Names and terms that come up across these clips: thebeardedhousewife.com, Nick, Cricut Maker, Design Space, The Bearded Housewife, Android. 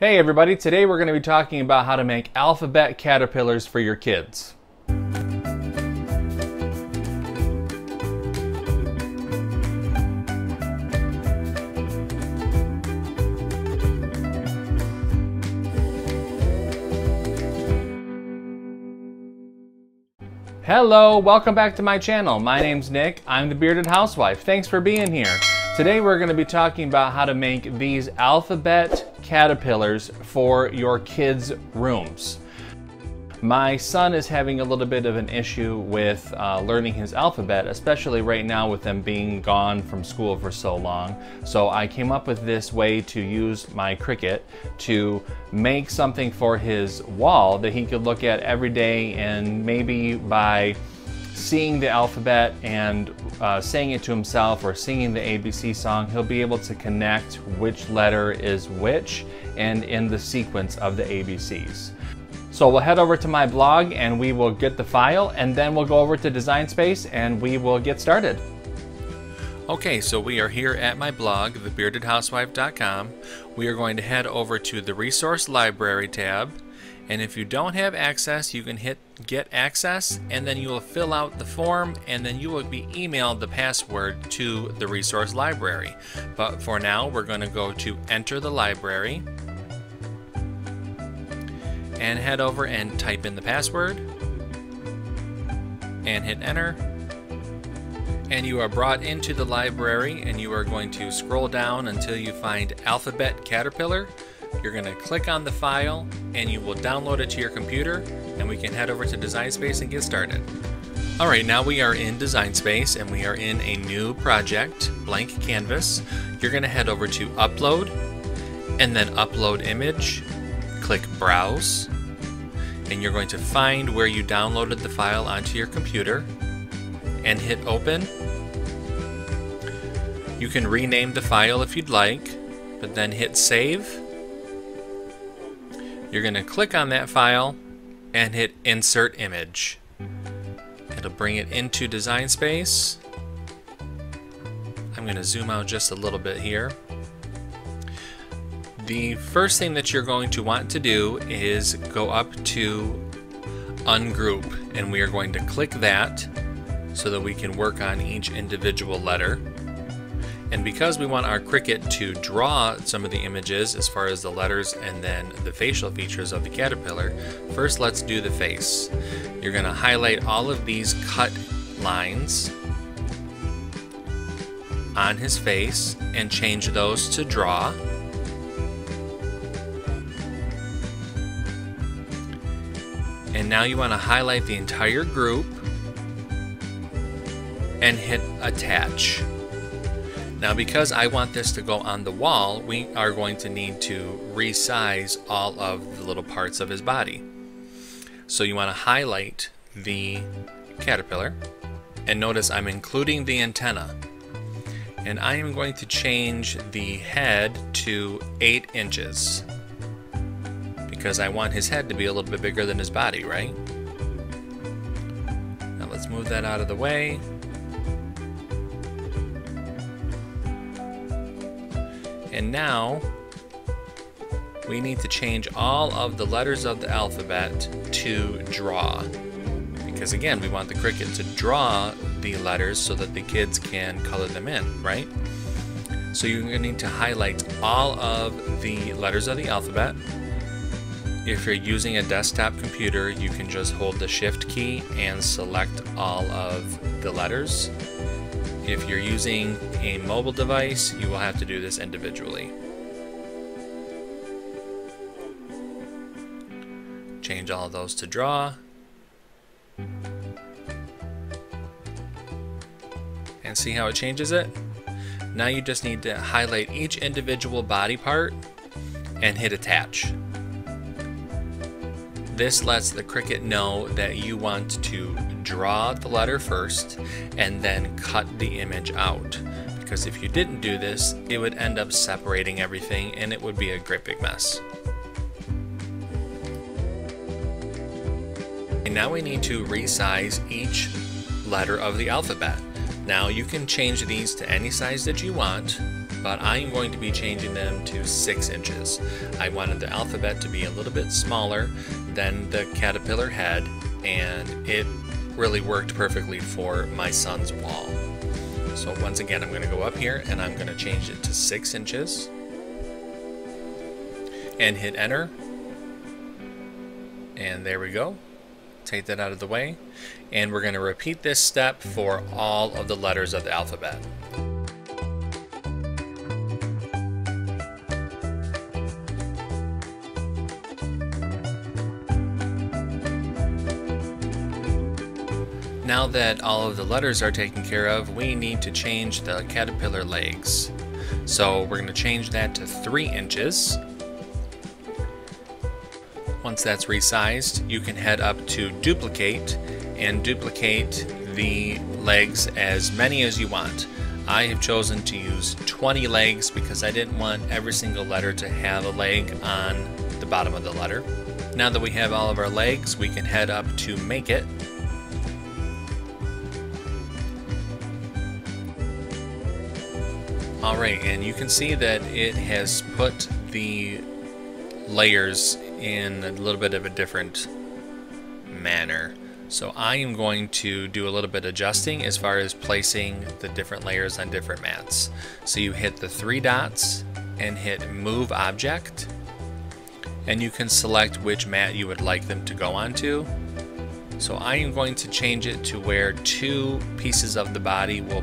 Hey everybody, today we're going to be talking about how to make alphabet caterpillars for your kids. Hello, welcome back to my channel. My name's Nick, I'm the Bearded Housewife. Thanks for being here. Today we're going to be talking about how to make these alphabet caterpillars for your kids' rooms. My son is having a little bit of an issue with learning his alphabet, especially right now with them being gone from school for so long. So I came up with this way to use my Cricut to make something for his wall that he could look at every day, and maybe by seeing the alphabet and saying it to himself or singing the ABC song, he'll be able to connect which letter is which and in the sequence of the ABCs. So we'll head over to my blog and we will get the file, and then we'll go over to Design Space and we will get started. Okay, so we are here at my blog, thebeardedhousewife.com. We are going to head over to the Resource Library tab. And if you don't have access, you can hit Get Access, and then you will fill out the form, and then you will be emailed the password to the resource library. But for now, we're going to go to Enter the Library and head over and type in the password and hit Enter. And you are brought into the library, and you are going to scroll down until you find Alphabet Caterpillar. You're going to click on the file and you will download it to your computer, and we can head over to Design Space and get started. Alright, now we are in Design Space and we are in a new project, blank canvas. You're going to head over to Upload and then Upload Image, click Browse, and you're going to find where you downloaded the file onto your computer and hit Open. You can rename the file if you'd like, but then hit Save. You're going to click on that file and hit Insert Image. It'll bring it into Design Space. I'm going to zoom out just a little bit here. The first thing that you're going to want to do is go up to Ungroup, and we are going to click that so that we can work on each individual letter. And because we want our Cricut to draw some of the images as far as the letters and then the facial features of the caterpillar, first let's do the face. You're going to highlight all of these cut lines on his face and change those to draw. And now you want to highlight the entire group and hit Attach. Now, because I want this to go on the wall, we are going to need to resize all of the little parts of his body. So you want to highlight the caterpillar, and notice I'm including the antenna. And I am going to change the head to 8 inches because I want his head to be a little bit bigger than his body, right? Now let's move that out of the way. And now we need to change all of the letters of the alphabet to draw, because again, we want the Cricut to draw the letters so that the kids can color them in, right? So you're going to need to highlight all of the letters of the alphabet. If you're using a desktop computer, you can just hold the Shift key and select all of the letters. If you're using a mobile device, you will have to do this individually. Change all of those to draw. And see how it changes it? Now you just need to highlight each individual body part and hit Attach. This lets the Cricut know that you want to draw the letter first and then cut the image out, because if you didn't do this, it would end up separating everything and it would be a great big mess. And now we need to resize each letter of the alphabet. Now you can change these to any size that you want, but I'm going to be changing them to 6 inches. I wanted the alphabet to be a little bit smaller than the caterpillar head, and it really worked perfectly for my son's wall. So once again, I'm going to go up here and I'm going to change it to 6 inches and hit enter. And there we go. Take that out of the way. And we're going to repeat this step for all of the letters of the alphabet. Now that all of the letters are taken care of, we need to change the caterpillar legs. So we're going to change that to 3 inches. Once that's resized, you can head up to duplicate and duplicate the legs as many as you want. I have chosen to use 20 legs because I didn't want every single letter to have a leg on the bottom of the letter. Now that we have all of our legs, we can head up to make it. Alright, and you can see that it has put the layers in a little bit of a different manner. So I am going to do a little bit of adjusting as far as placing the different layers on different mats. So you hit the 3 dots and hit move object, and you can select which mat you would like them to go onto. So I am going to change it to where 2 pieces of the body will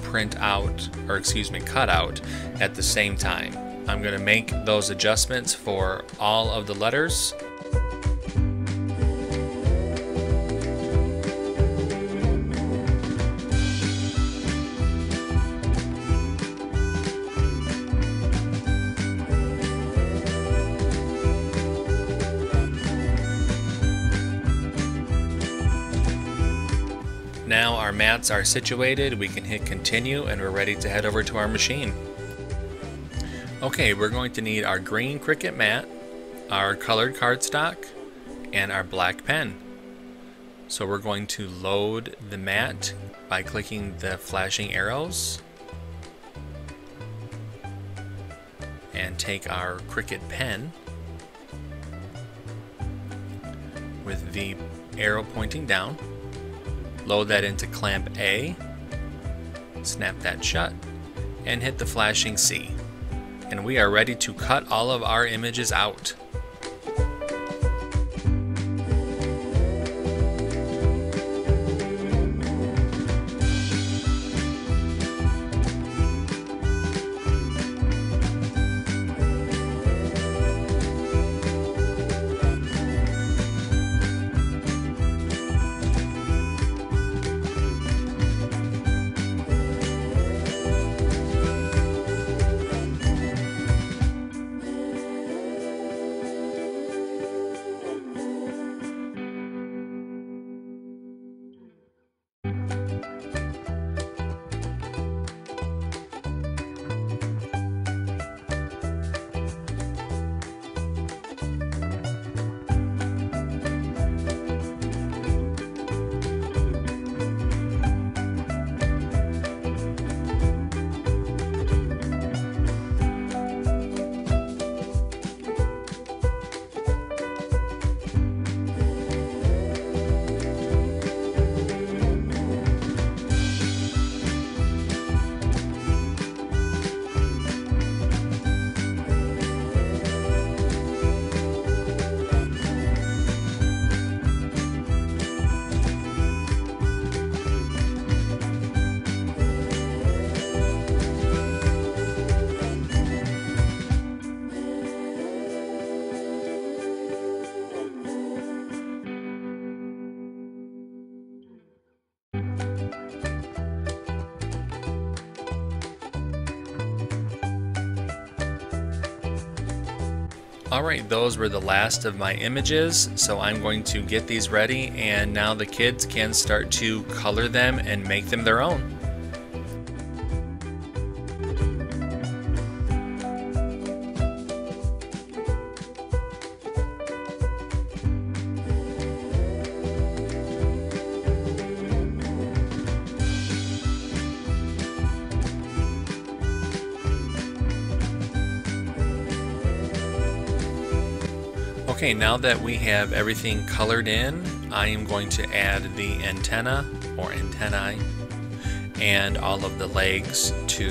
print out, or excuse me, cut out at the same time. I'm going to make those adjustments for all of the letters. Now our mats are situated, we can hit continue and we're ready to head over to our machine. Okay, we're going to need our green Cricut mat, our colored cardstock, and our black pen. So we're going to load the mat by clicking the flashing arrows and take our Cricut pen with the arrow pointing down, load that into clamp A, snap that shut, and hit the flashing C. And we are ready to cut all of our images out. Alright, those were the last of my images, so I'm going to get these ready and now the kids can start to color them and make them their own. Okay, now that we have everything colored in, I am going to add the antenna or antennae and all of the legs to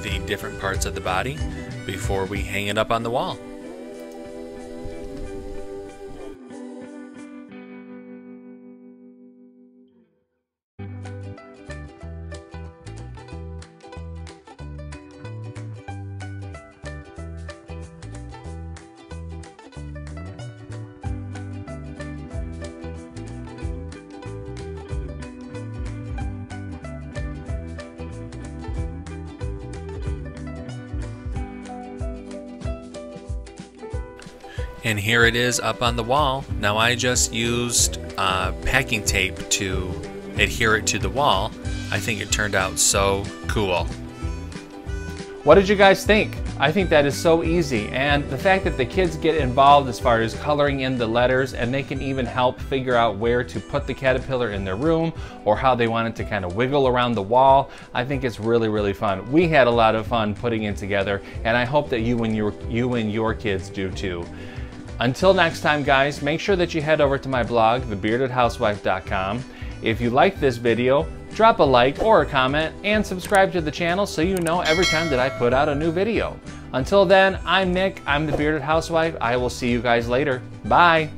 the different parts of the body before we hang it up on the wall. And here it is up on the wall. Now I just used packing tape to adhere it to the wall. I think it turned out so cool. What did you guys think? I think that is so easy, and the fact that the kids get involved as far as coloring in the letters, and they can even help figure out where to put the caterpillar in their room or how they want it to kind of wiggle around the wall, I think it's really, really fun. We had a lot of fun putting it together, and I hope that you and your kids do too. Until next time, guys, make sure that you head over to my blog, thebeardedhousewife.com. If you like this video, drop a like or a comment and subscribe to the channel so you know every time that I put out a new video. Until then, I'm Nick, I'm The Bearded Housewife. I will see you guys later. Bye.